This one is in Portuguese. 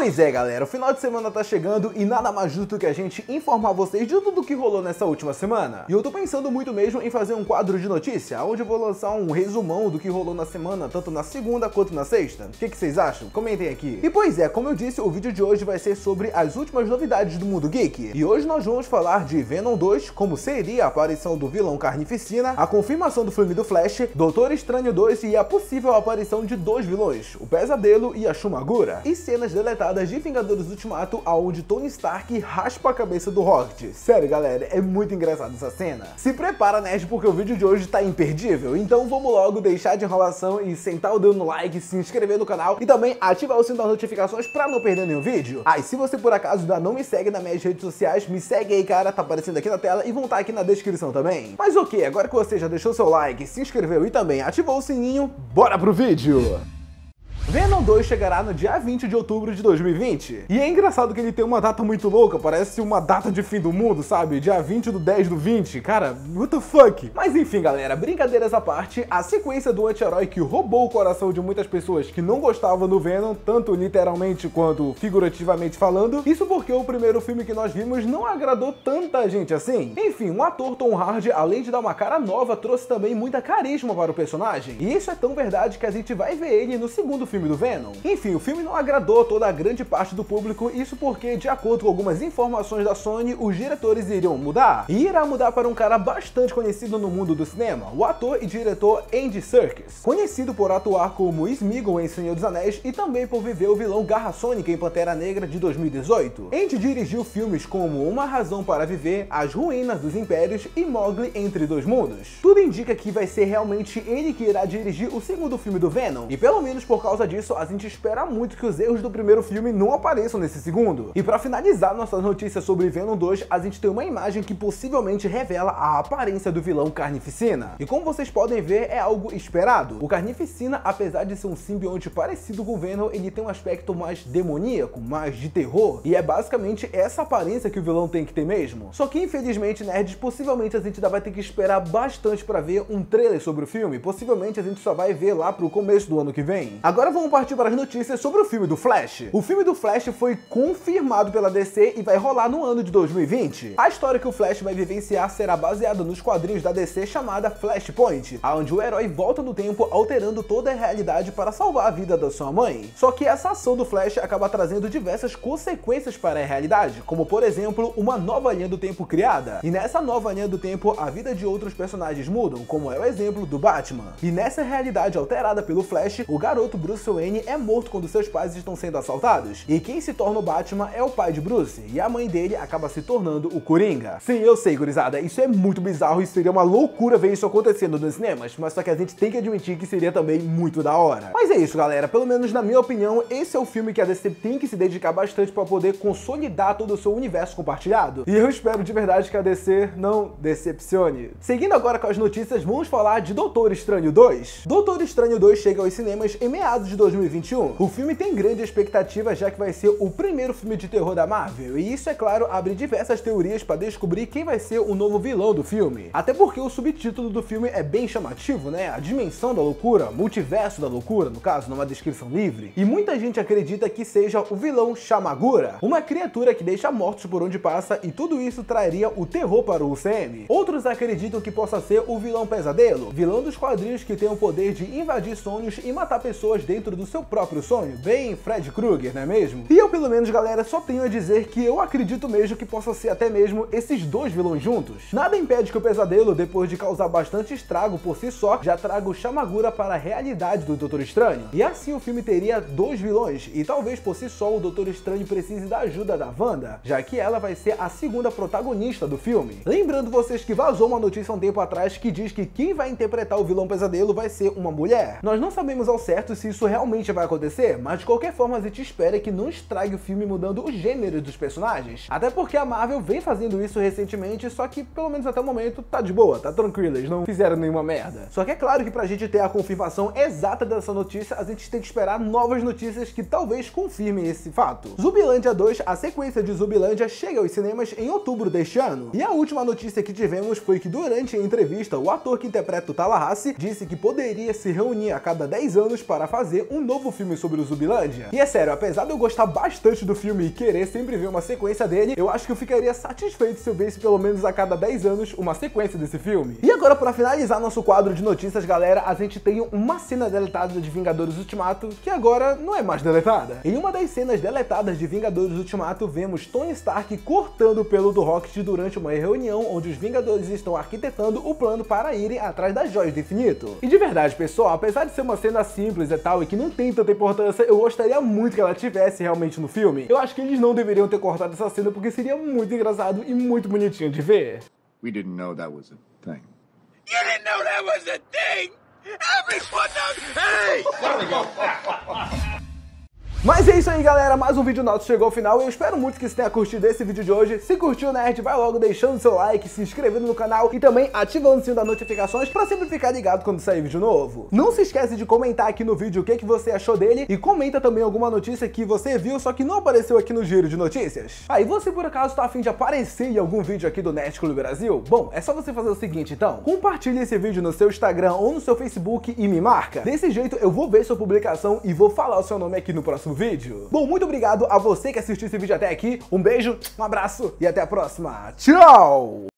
Pois é, galera, o final de semana tá chegando e nada mais justo do que a gente informar vocês de tudo que rolou nessa última semana. E eu tô pensando muito mesmo em fazer um quadro de notícia, onde eu vou lançar um resumão do que rolou na semana, tanto na segunda quanto na sexta. O que vocês acham? Comentem aqui. E pois é, como eu disse, o vídeo de hoje vai ser sobre as últimas novidades do mundo geek. E hoje nós vamos falar de Venom 2, como seria a aparição do vilão Carnificina, a confirmação do filme do Flash, Doutor Estranho 2 e a possível aparição de dois vilões, o Pesadelo e a Shuma-Gorath. E cenas deletadas de Vingadores Ultimato, aonde Tony Stark raspa a cabeça do Rocket. Sério, galera, é muito engraçada essa cena. Se prepara, nerd, porque o vídeo de hoje tá imperdível. Então vamos logo deixar de enrolação e sentar o dedo no like, se inscrever no canal e também ativar o sino das notificações pra não perder nenhum vídeo. Ah, e se você por acaso ainda não me segue nas minhas redes sociais, me segue aí, cara, tá aparecendo aqui na tela e vão estar aqui na descrição também. Mas ok, agora que você já deixou seu like, se inscreveu e também ativou o sininho, bora pro vídeo! Venom 2 chegará no dia 20 de outubro de 2020. E é engraçado que ele tem uma data muito louca, parece uma data de fim do mundo, sabe? Dia 20/10/20, cara, what the fuck? Mas enfim, galera, brincadeiras à parte, a sequência do anti-herói que roubou o coração de muitas pessoas que não gostavam do Venom, tanto literalmente quanto figurativamente falando, isso porque o primeiro filme que nós vimos não agradou tanta gente assim. Enfim, o ator Tom Hardy, além de dar uma cara nova, trouxe também muita carisma para o personagem. E isso é tão verdade que a gente vai ver ele no segundo filme do Venom. Enfim, o filme não agradou toda a grande parte do público, isso porque, de acordo com algumas informações da Sony, os diretores iriam mudar. E irá mudar para um cara bastante conhecido no mundo do cinema, o ator e diretor Andy Serkis, conhecido por atuar como Sméagol em Senhor dos Anéis e também por viver o vilão Garra Sônica em Pantera Negra de 2018. Andy dirigiu filmes como Uma Razão para Viver, As Ruínas dos Impérios e Mowgli Entre Dois Mundos. Tudo indica que vai ser realmente ele que irá dirigir o segundo filme do Venom, e pelo menos por causa disso, a gente espera muito que os erros do primeiro filme não apareçam nesse segundo. E pra finalizar nossas notícias sobre Venom 2, a gente tem uma imagem que possivelmente revela a aparência do vilão Carnificina. E como vocês podem ver, é algo esperado. O Carnificina, apesar de ser um simbionte parecido com o Venom, ele tem um aspecto mais demoníaco, mais de terror. E é basicamente essa aparência que o vilão tem que ter mesmo. Só que infelizmente, nerds, possivelmente a gente ainda vai ter que esperar bastante pra ver um trailer sobre o filme. Possivelmente a gente só vai ver lá pro começo do ano que vem. Agora vamos partir para as notícias sobre o filme do Flash. O filme do Flash foi confirmado pela DC e vai rolar no ano de 2020. A história que o Flash vai vivenciar será baseada nos quadrinhos da DC chamada Flashpoint, onde o herói volta no tempo alterando toda a realidade para salvar a vida da sua mãe. Só que essa ação do Flash acaba trazendo diversas consequências para a realidade, como por exemplo, uma nova linha do tempo criada. E nessa nova linha do tempo, a vida de outros personagens mudam, como é o exemplo do Batman. E nessa realidade alterada pelo Flash, o garoto Bruce Wayne é morto quando seus pais estão sendo assaltados, e quem se torna o Batman é o pai de Bruce, e a mãe dele acaba se tornando o Coringa. Sim, eu sei, gurizada, isso é muito bizarro e seria uma loucura ver isso acontecendo nos cinemas, mas só que a gente tem que admitir que seria também muito da hora. Mas é isso, galera, pelo menos na minha opinião, esse é o filme que a DC tem que se dedicar bastante para poder consolidar todo o seu universo compartilhado, e eu espero de verdade que a DC não decepcione. Seguindo agora com as notícias, vamos falar de Doutor Estranho 2. Doutor Estranho 2 chega aos cinemas em meados de 2021. O filme tem grande expectativa, já que vai ser o primeiro filme de terror da Marvel, e isso, é claro, abre diversas teorias para descobrir quem vai ser o novo vilão do filme. Até porque o subtítulo do filme é bem chamativo, né? A dimensão da loucura, multiverso da loucura, no caso, numa descrição livre. E muita gente acredita que seja o vilão Shuma-Gorath, uma criatura que deixa mortos por onde passa, e tudo isso traria o terror para o UCM. Outros acreditam que possa ser o vilão Pesadelo, vilão dos quadrinhos que tem o poder de invadir sonhos e matar pessoas dentro do seu próprio sonho, bem Fred Krueger, não é mesmo? E eu, pelo menos, galera, só tenho a dizer que eu acredito mesmo que possa ser até mesmo esses dois vilões juntos. Nada impede que o Pesadelo, depois de causar bastante estrago por si só, já traga o Shuma-Gorath para a realidade do Doutor Estranho. E assim o filme teria dois vilões, e talvez por si só o Doutor Estranho precise da ajuda da Wanda, já que ela vai ser a segunda protagonista do filme. Lembrando vocês que vazou uma notícia um tempo atrás que diz que quem vai interpretar o vilão Pesadelo vai ser uma mulher. Nós não sabemos ao certo se isso realmente vai acontecer, mas de qualquer forma a gente espera que não estrague o filme mudando o gênero dos personagens, até porque a Marvel vem fazendo isso recentemente, só que pelo menos até o momento tá de boa, tá tranquilo, eles não fizeram nenhuma merda. Só que é claro que pra gente ter a confirmação exata dessa notícia, a gente tem que esperar novas notícias que talvez confirmem esse fato. Zumbilândia 2, a sequência de Zumbilândia, chega aos cinemas em outubro deste ano. E a última notícia que tivemos foi que durante a entrevista, o ator que interpreta o Tallahasse disse que poderia se reunir a cada 10 anos para fazer um novo filme sobre o Zumbilândia. E é sério, apesar de eu gostar bastante do filme e querer sempre ver uma sequência dele, eu acho que eu ficaria satisfeito se eu visse pelo menos a cada 10 anos uma sequência desse filme. E agora, pra finalizar nosso quadro de notícias, galera, a gente tem uma cena deletada de Vingadores Ultimato, que agora não é mais deletada. Em uma das cenas deletadas de Vingadores Ultimato, vemos Tony Stark cortando o pelo do Rocket durante uma reunião onde os Vingadores estão arquitetando o plano para irem atrás das joias do infinito. E de verdade, pessoal, apesar de ser uma cena simples e tal, e que não tem tanta importância, eu gostaria muito que ela tivesse realmente no filme. Eu acho que eles não deveriam ter cortado essa cena, porque seria muito engraçado e muito bonitinho de ver. We didn't know that was a thing. You didn't know that was a thing? Everyone knows. Hey! Mas é isso aí, galera, mais um vídeo nosso chegou ao final, e eu espero muito que você tenha curtido esse vídeo de hoje. Se curtiu, nerd, vai logo deixando seu like, se inscrevendo no canal e também ativando o sininho das notificações pra sempre ficar ligado quando sair vídeo novo. Não se esquece de comentar aqui no vídeo o que você achou dele e comenta também alguma notícia que você viu, só que não apareceu aqui no giro de notícias. Ah, e você por acaso tá afim de aparecer em algum vídeo aqui do Nerd Clube Brasil? Bom, é só você fazer o seguinte então, compartilhe esse vídeo no seu Instagram ou no seu Facebook e me marca. Desse jeito eu vou ver sua publicação e vou falar o seu nome aqui no próximo vídeo. Bom, muito obrigado a você que assistiu esse vídeo até aqui, um beijo, um abraço e até a próxima. Tchau!